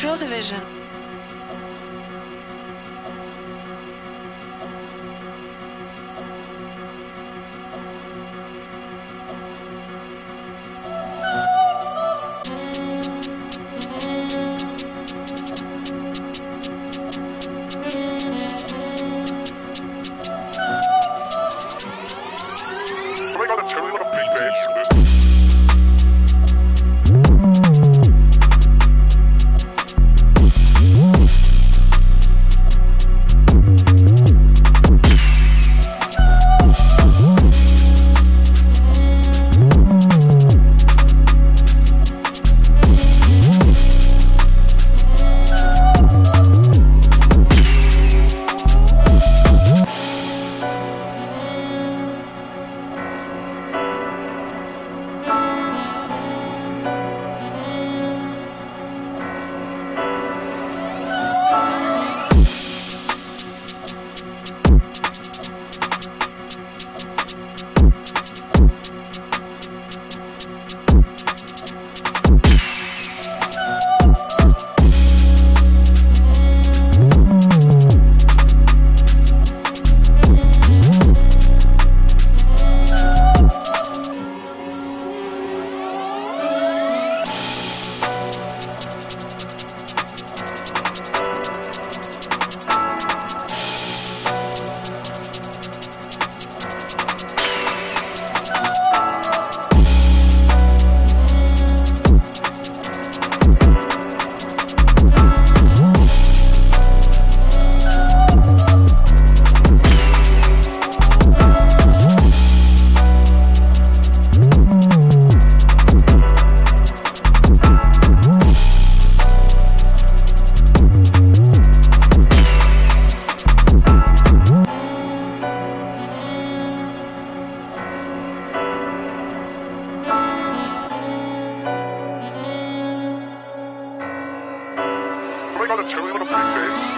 Drill Division.